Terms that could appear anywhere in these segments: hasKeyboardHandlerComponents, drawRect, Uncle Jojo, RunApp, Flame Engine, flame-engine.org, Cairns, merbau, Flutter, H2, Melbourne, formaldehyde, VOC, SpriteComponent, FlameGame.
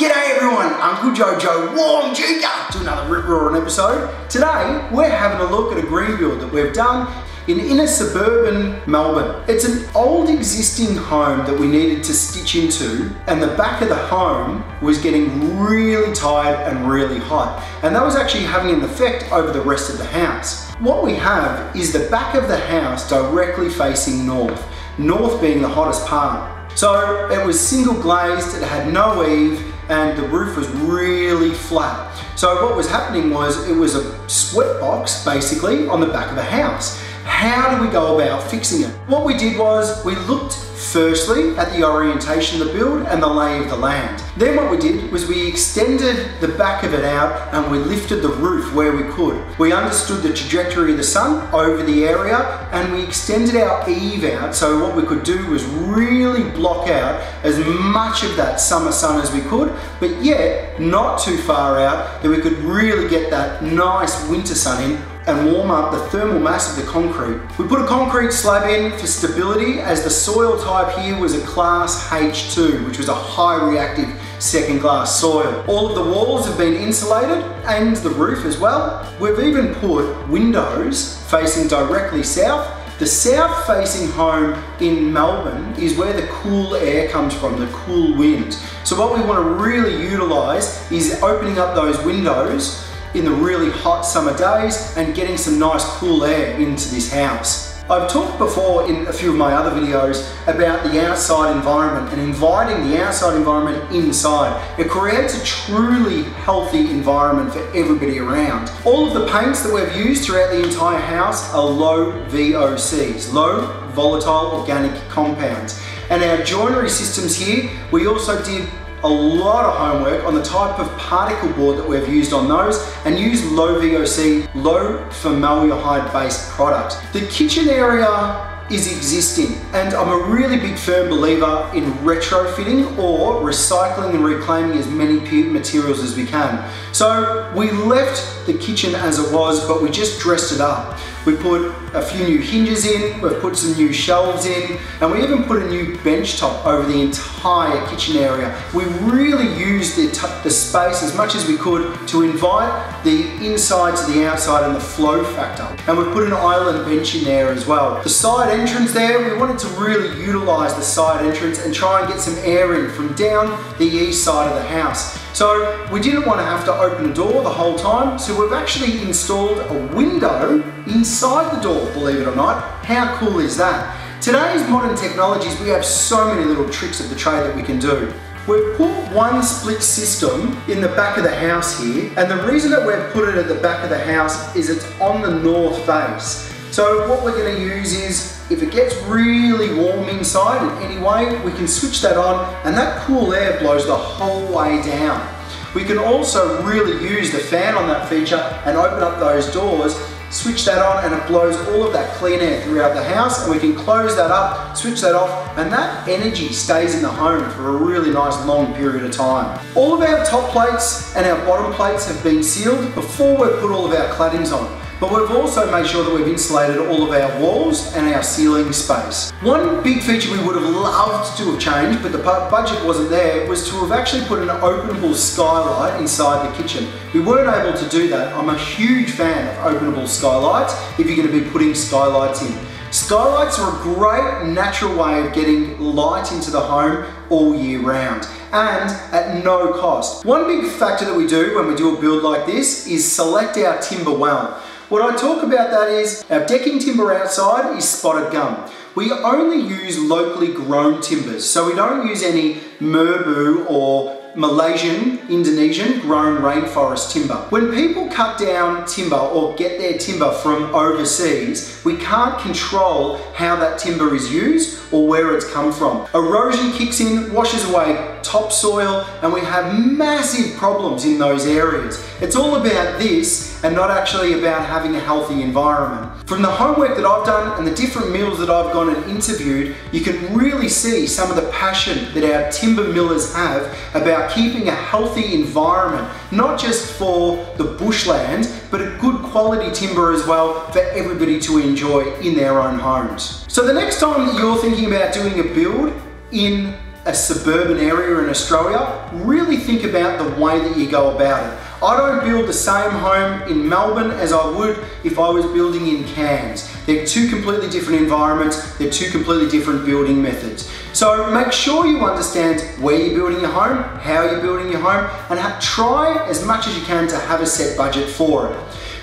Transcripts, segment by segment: G'day everyone, Uncle Jojo warmed you up to another Rip Roaring episode. Today, we're having a look at a green build that we've done in inner suburban Melbourne. It's an old existing home that we needed to stitch into, and the back of the home was getting really tired and really hot. And that was actually having an effect over the rest of the house. What we have is the back of the house directly facing north, north being the hottest part. So it was single glazed, it had no eave, and the roof was really flat. So what was happening was it was a sweat box basically on the back of the house. How do we go about fixing it? What we did was we looked firstly at the orientation of the build and the lay of the land. Then what we did was we extended the back of it out and we lifted the roof where we could. We understood the trajectory of the sun over the area and we extended our eave out, so what we could do was really block out as much of that summer sun as we could, but yet not too far out that we could really get that nice winter sun in and warm up the thermal mass of the concrete. We put a concrete slab in for stability, as the soil type here was a class H2, which was a high reactive second class soil. All of the walls have been insulated and the roof as well. We've even put windows facing directly south. The south facing home in Melbourne is where the cool air comes from, the cool wind. So what we want to really utilise is opening up those windows in the really hot summer days and getting some nice cool air into this house. I've talked before in a few of my other videos about the outside environment and inviting the outside environment inside. It creates a truly healthy environment for everybody around. All of the paints that we've used throughout the entire house are low VOCs, low volatile organic compounds. And our joinery systems here, we also did a lot of homework on the type of particle board that we've used on those and used low VOC, low formaldehyde based product. The kitchen area is existing, and I'm a really big firm believer in retrofitting or recycling and reclaiming as many materials as we can. So we left the kitchen as it was, but we just dressed it up. We put a few new hinges in, we've put some new shelves in, and we even put a new bench top over the entire kitchen area. We really used the space as much as we could to invite the inside to the outside and the flow factor. And we put an island bench in there as well. The side entrance there, we wanted to really utilize the side entrance and try and get some air in from down the east side of the house. So we didn't want to have to open a door the whole time, so we've actually installed a window inside the door, believe it or not. How cool is that? Today's modern technologies, we have so many little tricks of the trade that we can do. We've put one split system in the back of the house here, and the reason that we've put it at the back of the house is it's on the north face. So what we're going to use is, if it gets really warm inside in any way, we can switch that on and that cool air blows the whole way down. We can also really use the fan on that feature and open up those doors, switch that on, and it blows all of that clean air throughout the house, and we can close that up, switch that off, and that energy stays in the home for a really nice long period of time. All of our top plates and our bottom plates have been sealed before we put all of our claddings on. But we've also made sure that we've insulated all of our walls and our ceiling space. One big feature we would have loved to have changed, but the budget wasn't there, was to have actually put an openable skylight inside the kitchen. We weren't able to do that. I'm a huge fan of openable skylights if you're going to be putting skylights in. Skylights are a great natural way of getting light into the home all year round and at no cost. One big factor that we do when we do a build like this is select our timber well. What I talk about that is our decking timber outside is spotted gum. We only use locally grown timbers, so we don't use any merbau or Malaysian, Indonesian grown rainforest timber. When people cut down timber or get their timber from overseas, we can't control how that timber is used or where it's come from. Erosion kicks in, washes away topsoil, and we have massive problems in those areas. It's all about this and not actually about having a healthy environment. From the homework that I've done and the different mills that I've gone and interviewed, you can really see some of the passion that our timber millers have about keeping a healthy environment, not just for the bushland, but a good quality timber as well for everybody to enjoy in their own homes. So the next time that you're thinking about doing a build in a suburban area in Australia, really think about the way that you go about it. I don't build the same home in Melbourne as I would if I was building in Cairns. They're two completely different environments, they're two completely different building methods. So make sure you understand where you're building your home, how you're building your home, and try as much as you can to have a set budget for it.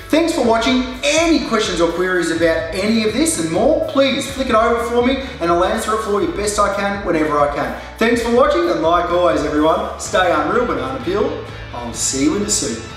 Thanks for watching. Any questions or queries about any of this and more, please flick it over for me and I'll answer it for you best I can, whenever I can. Thanks for watching, and like always everyone, stay unreal but unappealed. I'll see you in the soup.